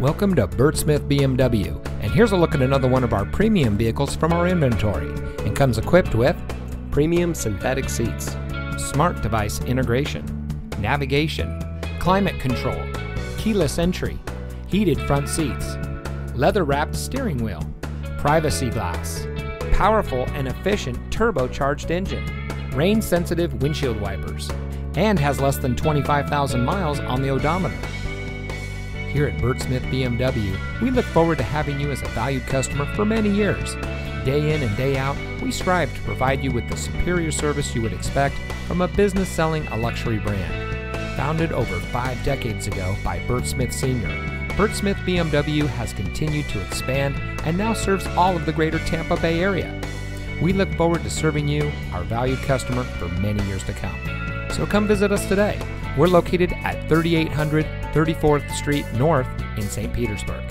Welcome to Bert Smith BMW, and here's a look at another one of our premium vehicles from our inventory, and comes equipped with premium synthetic seats, smart device integration, navigation, climate control, keyless entry, heated front seats, leather-wrapped steering wheel, privacy glass, powerful and efficient turbocharged engine, rain-sensitive windshield wipers, and has less than 25,000 miles on the odometer. Here at Bert Smith BMW, we look forward to having you as a valued customer for many years. Day in and day out, we strive to provide you with the superior service you would expect from a business selling a luxury brand. Founded over 5 decades ago by Bert Smith Sr., Bert Smith BMW has continued to expand and now serves all of the greater Tampa Bay area. We look forward to serving you, our valued customer, for many years to come. So come visit us today. We're located at 3800 34th Street North in St. Petersburg.